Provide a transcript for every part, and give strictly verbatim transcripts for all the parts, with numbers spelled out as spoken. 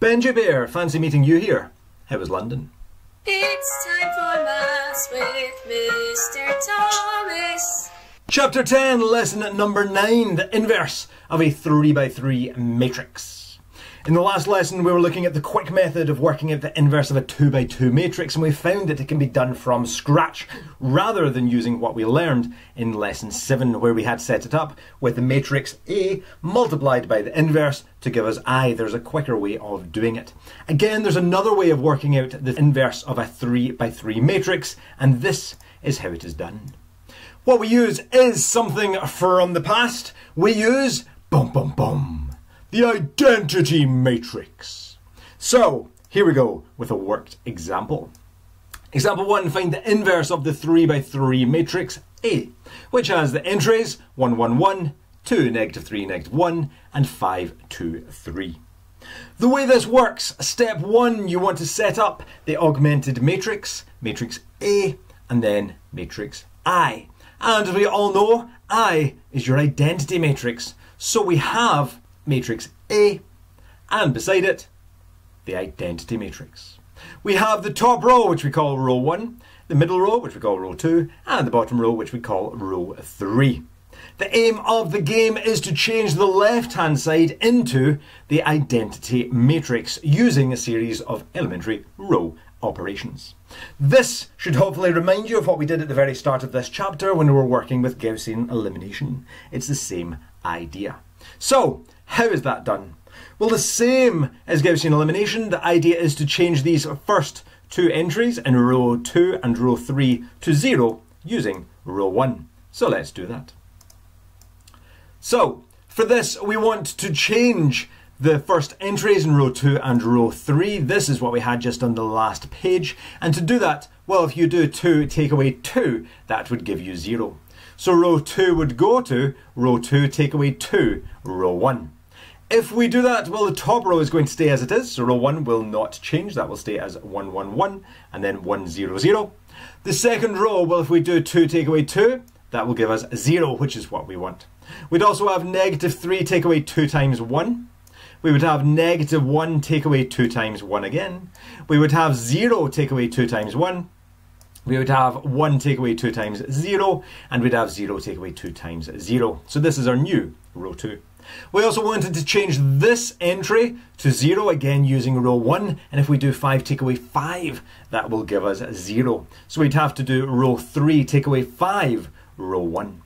Benjy Bear, fancy meeting you here. How was London? It's time for maths with Mister Thomas. Chapter ten, lesson number nine, the inverse of a three by three matrix. In the last lesson we were looking at the quick method of working out the inverse of a two by two matrix, and we found that it can be done from scratch rather than using what we learned in lesson seven, where we had set it up with the matrix A multiplied by the inverse to give us I. There's a quicker way of doing it. Again, there's another way of working out the inverse of a three by three matrix, and this is how it is done. What we use is something from the past. We use bum bum bum, the identity matrix. So here we go with a worked example. Example one, find the inverse of the three by three matrix A, which has the entries one, one, one, two, negative three, negative one, and five, two, three. The way this works, step one, you want to set up the augmented matrix, matrix A, and then matrix I. And as we all know, I is your identity matrix. So we have matrix A, and beside it, the identity matrix. We have the top row, which we call row one, the middle row, which we call row two, and the bottom row, which we call row three. The aim of the game is to change the left-hand side into the identity matrix using a series of elementary row operations. This should hopefully remind you of what we did at the very start of this chapter when we were working with Gaussian elimination. It's the same idea. So, how is that done? Well, the same as Gaussian elimination, the idea is to change these first two entries in row two and row three to zero using row one. So let's do that. So, for this, we want to change the first entries in row two and row three. This is what we had just on the last page. And to do that, well, if you do two, take away two, that would give you zero. So row two would go to row two, take away two, row one. If we do that, well, the top row is going to stay as it is. So row one will not change. That will stay as one, one, one, and then one, zero, zero. The second row, well, if we do two, take away two, that will give us zero, which is what we want. We'd also have negative three take away two times one. We would have negative one take away two times one again. We would have zero take away two times one. We would have one take away two times zero. And we'd have zero take away two times zero. So this is our new row two. We also wanted to change this entry to zero, again using row one, and if we do five take away five, that will give us zero. So we'd have to do row three take away five, row one.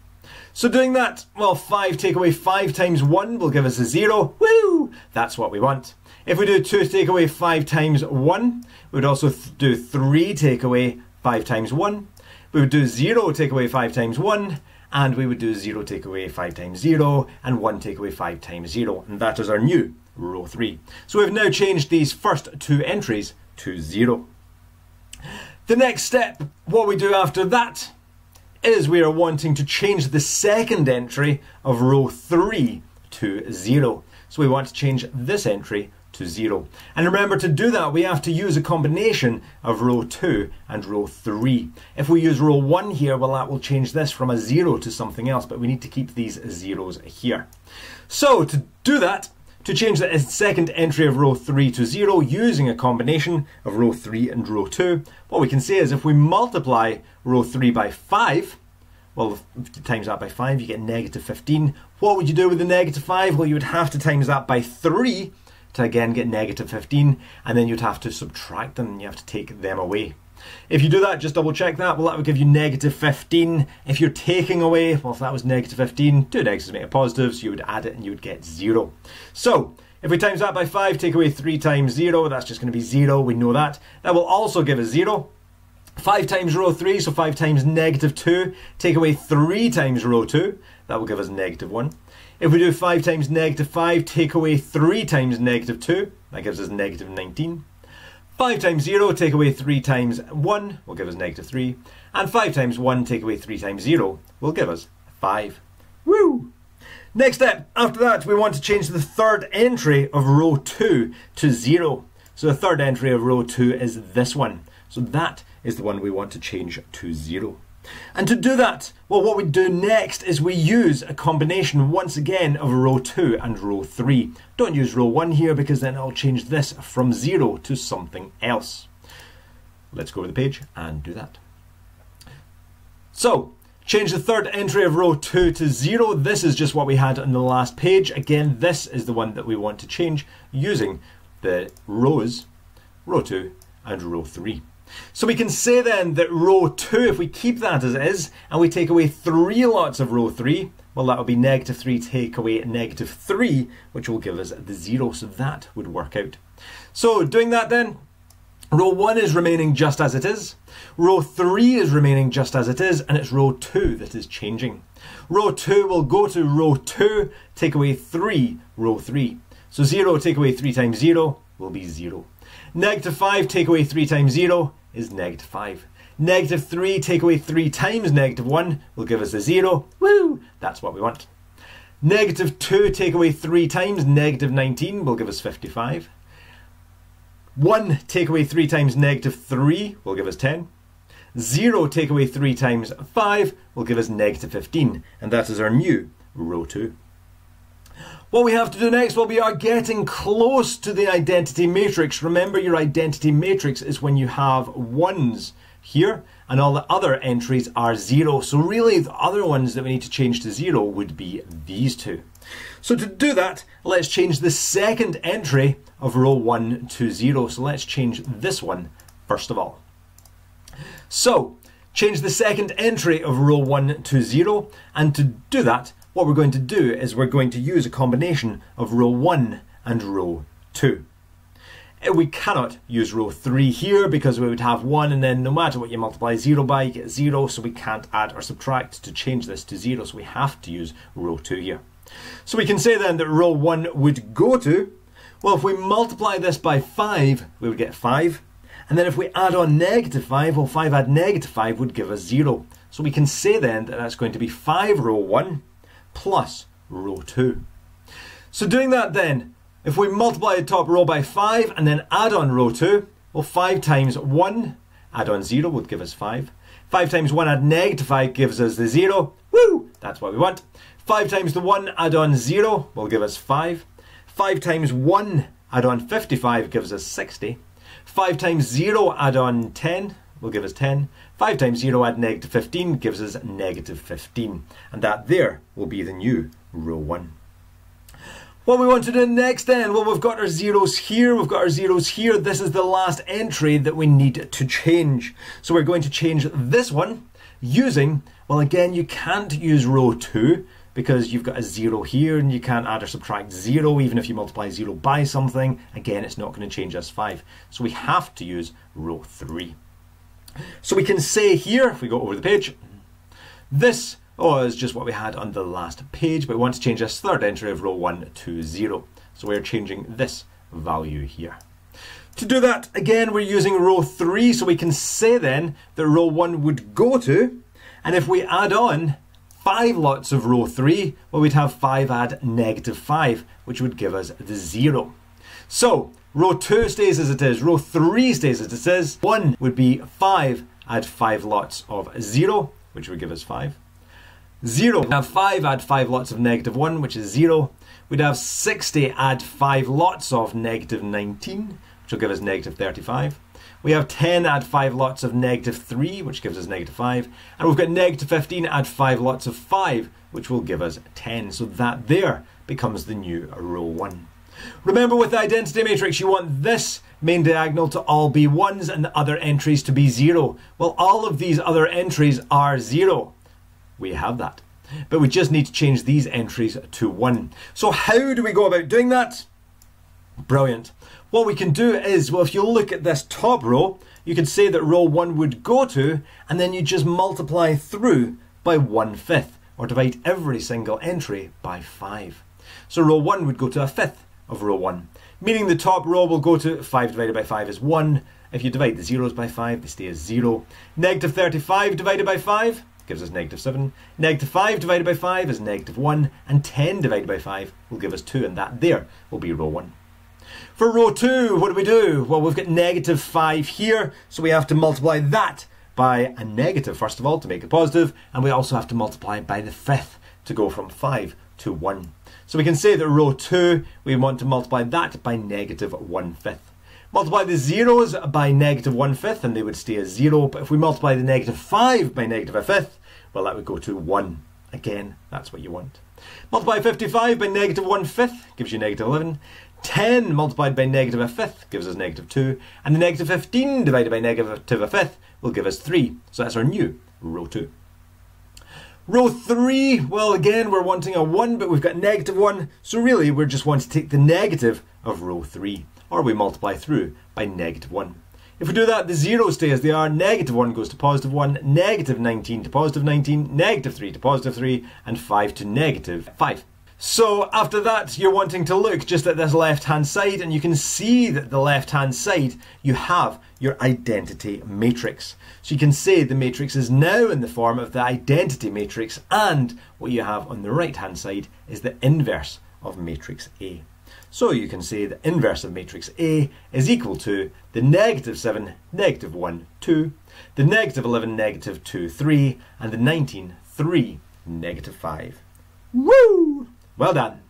So doing that, well, five take away five times one will give us a zero. Woo! That's what we want. If we do two take away five times one, we would also th do three take away five times one. We would do zero take away five times one, and we would do zero take away five times zero, and one take away five times zero. And that is our new row three. So we've now changed these first two entries to zero. The next step, what we do after that, is we are wanting to change the second entry of row three to zero. So we want to change this entry to zero. And remember, to do that we have to use a combination of row two and row three. If we use row one here, well, that will change this from a zero to something else, but we need to keep these zeros here. So to do that, to change the second entry of row three to zero using a combination of row three and row two, what we can say is if we multiply row three by five, well, if you times that by five, you get negative fifteen. What would you do with the negative five? Well, you would have to times that by three to again get negative fifteen, and then you'd have to subtract them, and you have to take them away. If you do that, just double check that, well, that would give you negative fifteen. If you're taking away, well, if that was negative fifteen, two negatives make a positive, so you would add it and you would get zero. So if we times that by five, take away three times zero, that's just going to be zero, we know that. That will also give us zero. five times row three, so five times negative two, take away three times row two, that will give us negative one. If we do five times negative five, take away three times negative two, that gives us negative nineteen. five times zero, take away three times one, will give us negative three. And five times one, take away three times zero, will give us five. Woo! Next step, after that, we want to change the third entry of row two to zero. So the third entry of row two is this one. So that is the one we want to change to zero. And to do that, well, what we do next is we use a combination once again of row two and row three. Don't use row one here because then I'll change this from zero to something else. Let's go over the page and do that. So change the third entry of row two to zero. This is just what we had on the last page. Again, this is the one that we want to change using the rows, row two and row three. So we can say then that row two, if we keep that as it is, and we take away three lots of row three, well, that would be negative three take away negative three, which will give us the zero. So that would work out. So doing that then, row one is remaining just as it is, row three is remaining just as it is, and it's row two that is changing. Row two will go to row two, take away three, row three. So zero take away three times zero will be zero. Negative five take away three times zero is negative five. Negative three take away three times negative one will give us a zero. Woo! That's what we want. Negative two take away three times negative nineteen will give us fifty-five. one take away three times negative three will give us ten. zero take away three times five will give us negative fifteen. And that is our new row two. What we have to do next, well, we are getting close to the identity matrix. Remember, your identity matrix is when you have ones here and all the other entries are zero. So really the other ones that we need to change to zero would be these two. So to do that, let's change the second entry of row one to zero. So let's change this one first of all. So change the second entry of row one to zero, and to do that, what we're going to do is we're going to use a combination of row one and row two. We cannot use row three here because we would have one, and then no matter what you multiply zero by, you get zero, so we can't add or subtract to change this to zero, so we have to use row two here. So we can say then that row one would go to, well, if we multiply this by five, we would get five, and then if we add on negative five, well, five add negative five would give us zero. So we can say then that that's going to be five row one plus row two. So doing that then, if we multiply the top row by five and then add on row two, well, five times one, add on zero would give us five. five times one add negative five gives us the zero. Woo! That's what we want. five times the one add on zero will give us five. five times one add on fifty-five gives us sixty. five times zero add on ten will give us ten. five times zero add negative fifteen gives us negative fifteen. And that there will be the new row one. What we want to do next then, well, we've got our zeros here, we've got our zeros here. This is the last entry that we need to change. So we're going to change this one using, well, again, you can't use row two because you've got a zero here and you can't add or subtract zero. Even if you multiply zero by something, again, it's not going to change us five. So we have to use row three. So we can say here, if we go over the page, this oh, is just what we had on the last page, but we want to change this third entry of row one to zero. So we're changing this value here. To do that, again, we're using row three, so we can say then that row one would go to, and if we add on five lots of row three, well, we'd have five add negative five, which would give us the zero. So row two stays as it is, row three stays as it is. one would be five, add five lots of zero, which would give us five. zero, we'd have five, add five lots of negative one, which is zero. We'd have sixty, add five lots of negative nineteen, which will give us negative thirty-five. We have ten, add five lots of negative three, which gives us negative five. And we've got negative fifteen, add five lots of five, which will give us ten. So that there becomes the new row one. Remember, with the identity matrix, you want this main diagonal to all be ones and the other entries to be zero. Well, all of these other entries are zero. We have that. But we just need to change these entries to one. So how do we go about doing that? Brilliant. What we can do is, well, if you look at this top row, you can say that row one would go to, and then you just multiply through by one fifth, or divide every single entry by five. So row one would go to a fifth of row one, meaning the top row will go to five divided by five is one. If you divide the zeros by five, they stay as zero. Negative thirty-five divided by five gives us negative seven. Negative five divided by five is negative one, and ten divided by five will give us two, and that there will be row one. For row two, what do we do? Well, we've got negative five here, so we have to multiply that by a negative, first of all, to make it positive, and we also have to multiply by the fifth to go from five to one. So we can say that row two, we want to multiply that by negative one fifth. Multiply the zeros by negative one fifth and they would stay as zero, but if we multiply the negative five by negative a fifth, well, that would go to one. Again, that's what you want. Multiply fifty-five by negative one fifth gives you negative eleven. ten multiplied by negative a fifth gives us negative two, and the negative fifteen divided by negative a fifth will give us three. So that's our new row two. Row three, well again we're wanting a one, but we've got negative one, so really we just want to take the negative of row three, or we multiply through by negative one. If we do that, the zeros stay as they are, negative one goes to positive one, negative nineteen to positive nineteen, negative three to positive three, and five to negative five. So after that, you're wanting to look just at this left-hand side, and you can see that the left-hand side, you have your identity matrix. So you can say the matrix is now in the form of the identity matrix, and what you have on the right-hand side is the inverse of matrix A. So you can say the inverse of matrix A is equal to the negative seven, negative one, two, the negative eleven, negative two, three, and the nineteen, three, negative five. Woo! Well done.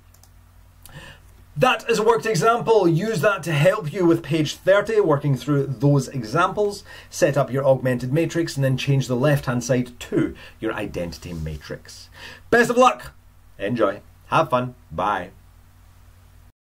That is a worked example. Use that to help you with page thirty, working through those examples. Set up your augmented matrix and then change the left-hand side to your identity matrix. Best of luck. Enjoy. Have fun. Bye.